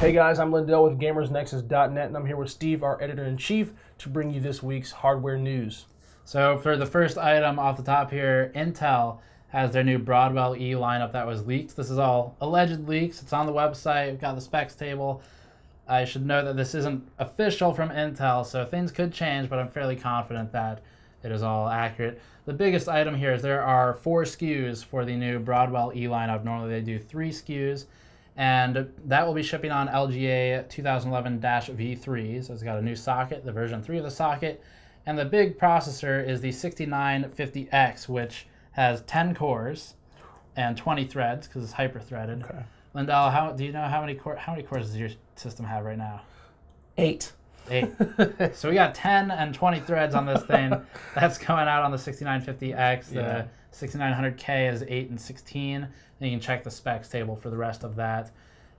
Hey guys, I'm Lindell with GamersNexus.net, and I'm here with Steve, our editor-in-chief, to bring you this week's hardware news. So for the first item off the top here, Intel has their new Broadwell-E lineup that was leaked. This is all alleged leaks. It's on the website. We've got the specs table. I should note that this isn't official from Intel, so things could change, but I'm fairly confident that it is all accurate. The biggest item here is there are 4 SKUs for the new Broadwell-E lineup. Normally they do 3 SKUs. And that will be shipping on LGA 2011-V3. So it's got a new socket, the version 3 of the socket. And the big processor is the 6950X, which has 10 cores and 20 threads because it's hyper-threaded. Okay. Lindell, do you know how many cores does your system have right now? 8. So we got 10 and 20 threads on this thing. That's going out on the 6950X. Yeah. The 6900K is 8 and 16. And you can check the specs table for the rest of that.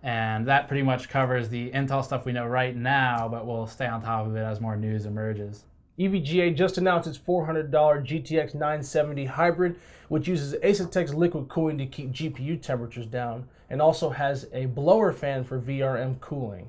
And that pretty much covers the Intel stuff we know right now, but we'll stay on top of it as more news emerges. EVGA just announced its $400 GTX 970 Hybrid, which uses Asetek's liquid cooling to keep GPU temperatures down, and also has a blower fan for VRM cooling.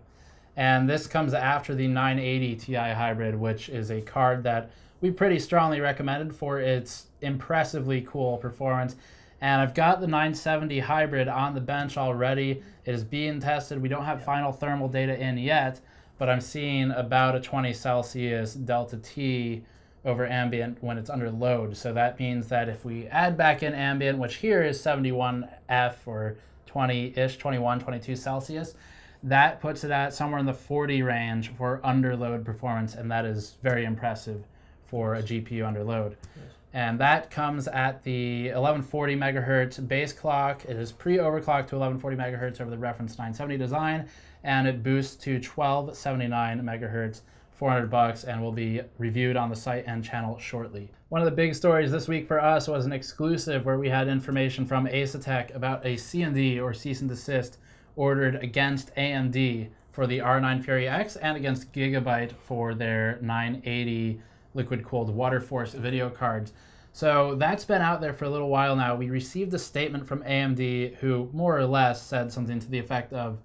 And this comes after the 980 Ti Hybrid, which is a card that we pretty strongly recommended for its impressively cool performance. And I've got the 970 Hybrid on the bench already. It is being tested. We don't have final thermal data in yet, but I'm seeing about a 20 Celsius delta T over ambient when it's under load. So that means that if we add back in ambient, which here is 71F or 20-ish, 21, 22 Celsius, that puts it at somewhere in the 40 range for underload performance, and that is very impressive for a GPU underload. Yes. And that comes at the 1140 megahertz base clock. It is pre-overclocked to 1140 megahertz over the reference 970 design, and it boosts to 1279 megahertz, $400, and will be reviewed on the site and channel shortly. One of the big stories this week for us was an exclusive where we had information from Asetek about a C&D, or cease and desist, ordered against AMD for the R9 Fury X and against Gigabyte for their 980 liquid-cooled Waterforce video cards. So that's been out there for a little while now. We received a statement from AMD, who more or less said something to the effect of,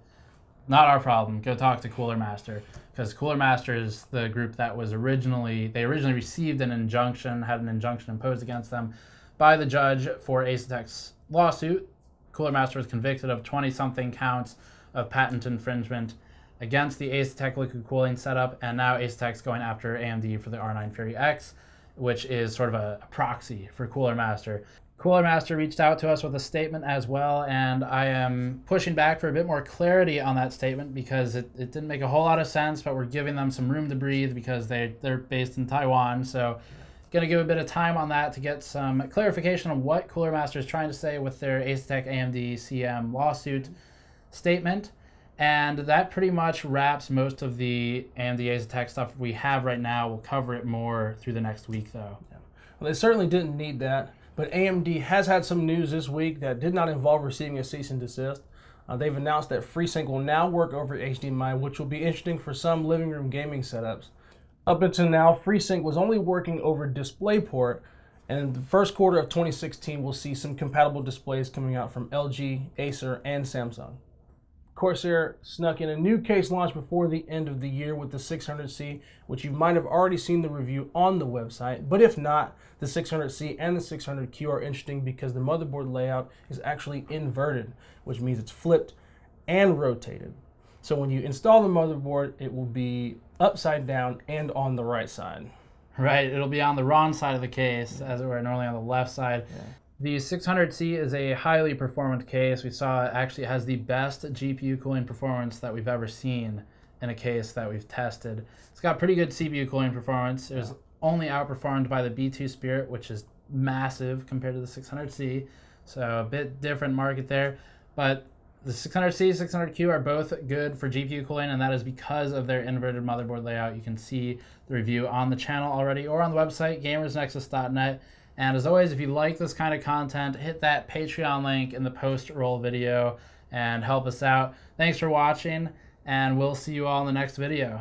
"Not our problem, go talk to Cooler Master," because Cooler Master is the group that was originally received an injunction, had an injunction imposed against them by the judge for Asetek's lawsuit. Cooler Master was convicted of 20-something counts of patent infringement against the Asetek liquid cooling setup, and now Asetek's going after AMD for the R9 Fury X, which is sort of a proxy for Cooler Master. Cooler Master reached out to us with a statement as well, and I am pushing back for a bit more clarity on that statement because it didn't make a whole lot of sense, but we're giving them some room to breathe because they're based in Taiwan, so going to give a bit of time on that to get some clarification on what Cooler Master is trying to say with their Asetek AMD CM lawsuit statement. And that pretty much wraps most of the AMD Asetek stuff we have right now. We'll cover it more through the next week, though. Yeah. Well, they certainly didn't need that, but AMD has had some news this week that did not involve receiving a cease and desist. They've announced that FreeSync will now work over HDMI, which will be interesting for some living room gaming setups. Up until now, FreeSync was only working over DisplayPort, and the first quarter of 2016 will see some compatible displays coming out from LG, Acer, and Samsung. Corsair snuck in a new case launch before the end of the year with the 600C, which you might have already seen the review on the website, but if not, the 600C and the 600Q are interesting because the motherboard layout is actually inverted, which means it's flipped and rotated. So when you install the motherboard, it will be upside down and on the right side. Right, it'll be on the wrong side of the case, as it were, normally on the left side. Yeah. The 600C is a highly performant case. We saw it actually has the best GPU cooling performance that we've ever seen in a case that we've tested. It's got pretty good CPU cooling performance. It was only outperformed by the B2 Spirit, which is massive compared to the 600C. So a bit different market there, but the 600C, 600Q are both good for GPU cooling, and that is because of their inverted motherboard layout. You can see the review on the channel already or on the website, GamersNexus.net. And as always, if you like this kind of content, hit that Patreon link in the post-roll video and help us out. Thanks for watching, and we'll see you all in the next video.